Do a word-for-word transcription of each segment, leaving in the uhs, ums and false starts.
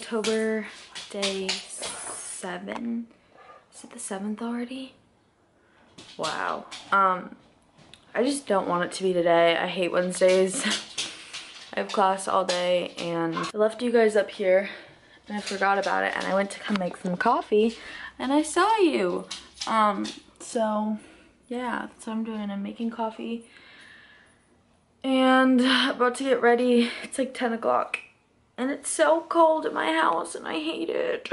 October, day seven. Is it the seventh already? Wow. Um, I just don't want it to be today. I hate Wednesdays. I have class all day, and I left you guys up here, and I forgot about it, and I went to come make some coffee, and I saw you. Um, so, yeah, that's what I'm doing. I'm making coffee, and about to get ready. It's like ten o'clock, and it's so cold at my house, and I hate it.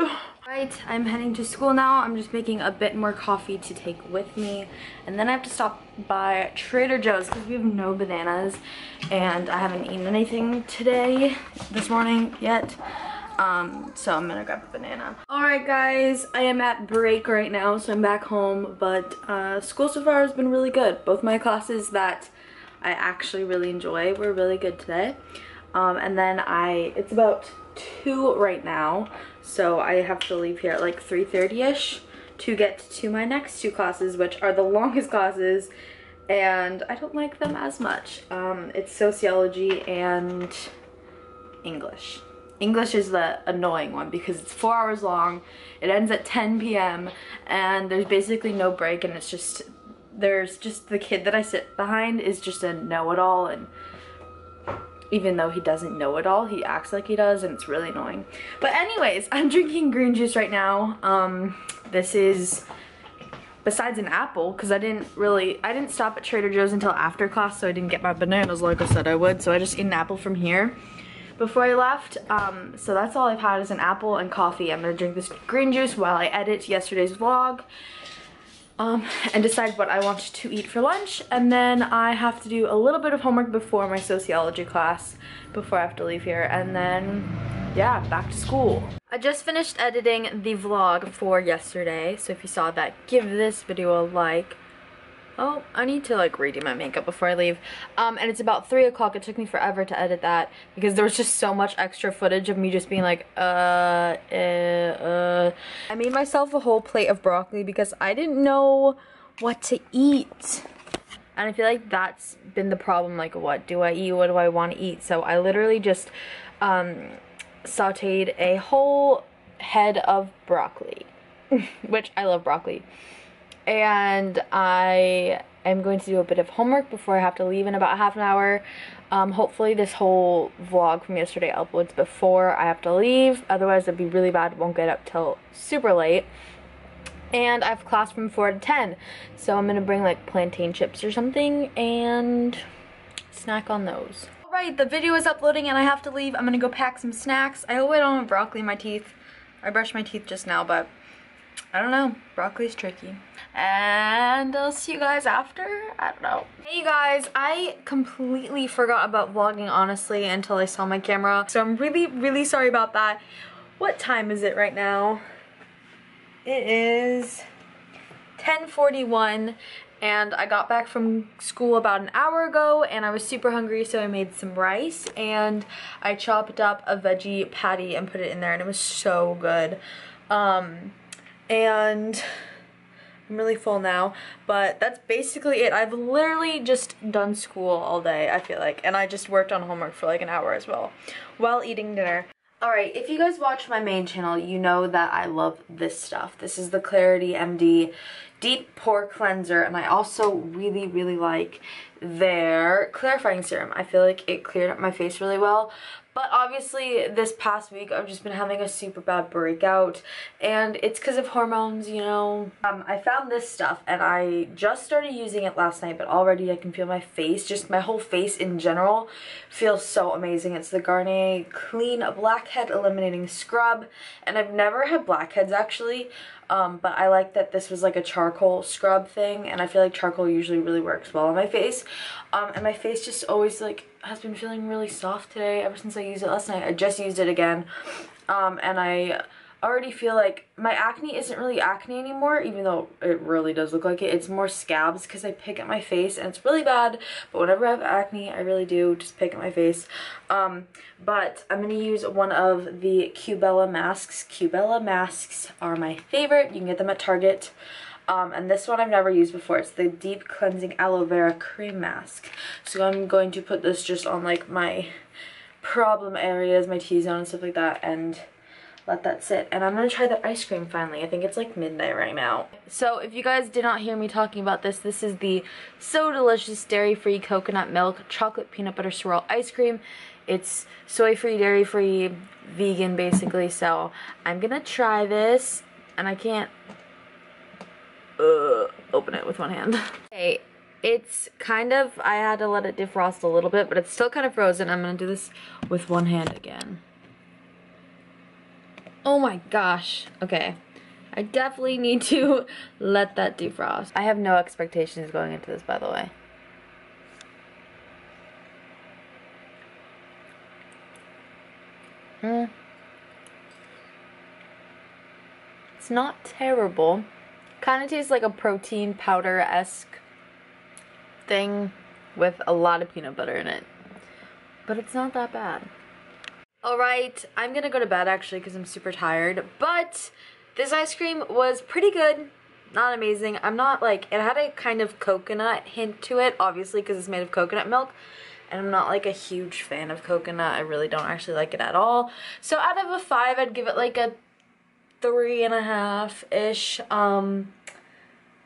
Right, I'm heading to school now. I'm just making a bit more coffee to take with me, and then I have to stop by Trader Joe's because we have no bananas, and I haven't eaten anything today, this morning, yet. Um, so I'm gonna grab a banana. Alright guys, I am at break right now, so I'm back home, but uh, school so far has been really good. Both my classes that I actually really enjoy were really good today. Um, and then I, it's about two right now, so I have to leave here at like three thirty-ish to get to my next two classes, which are the longest classes, and I don't like them as much. Um, it's sociology and English. English is the annoying one because it's four hours long, it ends at ten p m, and there's basically no break, and it's just, there's just the kid that I sit behind is just a know-it-all, and even though he doesn't know it all, he acts like he does, and it's really annoying. But anyways, I'm drinking green juice right now. Um, this is, besides an apple, because I didn't really, I didn't stop at Trader Joe's until after class, so I didn't get my bananas like I said I would, so I just ate an apple from here before I left. Um, so that's all I've had is an apple and coffee. I'm gonna drink this green juice while I edit yesterday's vlog, um, and decide what I want to eat for lunch, and then I have to do a little bit of homework before my sociology class, before I have to leave here, and then, yeah, back to school. I just finished editing the vlog for yesterday, so if you saw that, give this video a like. Oh, I need to like redo my makeup before I leave. Um, and it's about three o'clock. It took me forever to edit that because there was just so much extra footage of me just being like, uh, uh, uh. I made myself a whole plate of broccoli because I didn't know what to eat. And I feel like that's been the problem. Like, what do I eat? What do I want to eat? So I literally just um, sauteed a whole head of broccoli, which I love broccoli. And I am going to do a bit of homework before I have to leave in about half an hour. Um, hopefully this whole vlog from yesterday uploads before I have to leave. Otherwise it'd be really bad, won't get up till super late. And I have class from four to ten. So I'm gonna bring like plantain chips or something and snack on those. Alright, the video is uploading and I have to leave. I'm gonna go pack some snacks. I hope I don't have broccoli in my teeth. I brushed my teeth just now, but I don't know, broccoli's tricky. And I'll see you guys after, I don't know. Hey you guys, I completely forgot about vlogging honestly until I saw my camera. So I'm really, really sorry about that. What time is it right now? It is ten forty-one and I got back from school about an hour ago and I was super hungry, so I made some rice and I chopped up a veggie patty and put it in there and it was so good. Um, And I'm really full now, but that's basically it. I've literally just done school all day, I feel like, and I just worked on homework for like an hour as well while eating dinner. Alright, if you guys watch my main channel, you know that I love this stuff. This is the Clarity M D Deep Pore Cleanser, and I also really, really like their clarifying serum. I feel like it cleared up my face really well. But obviously, this past week, I've just been having a super bad breakout, and it's because of hormones, you know. Um, I found this stuff, and I just started using it last night, but already I can feel my face, just my whole face in general, feels so amazing. It's the Garnier Clean Blackhead Eliminating Scrub, and I've never had blackheads, actually, um, but I like that this was like a charcoal scrub thing, and I feel like charcoal usually really works well on my face, um, and my face just always, like, has been feeling really soft today ever since I used it last night. I just used it again, um, and I already feel like my acne isn't really acne anymore, even though it really does look like it. It's more scabs because I pick at my face, and it's really bad, but whenever I have acne, I really do just pick at my face. Um, but I'm going to use one of the Cubella masks. Cubella masks are my favorite. You can get them at Target. Um, and this one I've never used before. It's the Deep Cleansing Aloe Vera Cream Mask. So I'm going to put this just on like my problem areas, my T-zone and stuff like that. And let that sit. And I'm gonna try the ice cream finally. I think it's like midnight right now. So if you guys did not hear me talking about this, this is the So Delicious dairy-free coconut milk chocolate peanut butter swirl ice cream. It's soy-free, dairy-free, vegan basically. So I'm gonna try this, and I can't uh, open it with one hand. Okay, it's kind of, I had to let it defrost a little bit, but it's still kind of frozen. I'm gonna do this with one hand again. Oh my gosh, okay. I definitely need to let that defrost. I have no expectations going into this, by the way. Mm. It's not terrible. Kind of tastes like a protein powder-esque thing with a lot of peanut butter in it, but it's not that bad. Alright, I'm gonna go to bed actually because I'm super tired, but this ice cream was pretty good. Not amazing. I'm not like, it had a kind of coconut hint to it, obviously because it's made of coconut milk. And I'm not like a huge fan of coconut. I really don't actually like it at all. So out of a five, I'd give it like a three and a half-ish. Um,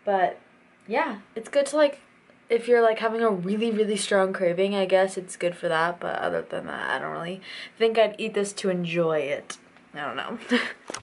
but yeah, it's good to like, if you're like having a really, really strong craving, I guess it's good for that. But other than that, I don't really think I'd eat this to enjoy it. I don't know.